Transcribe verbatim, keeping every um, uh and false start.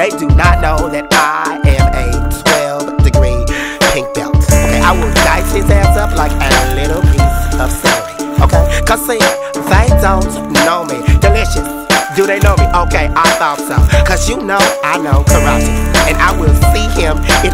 They do not know that I am a twelve degree pink belt. Okay, I will dice his ass up like a little piece of celery. Okay, cause see, they don't know me. Delicious, do they know me? Okay, I thought so. Cause you know I know karate, and I will see him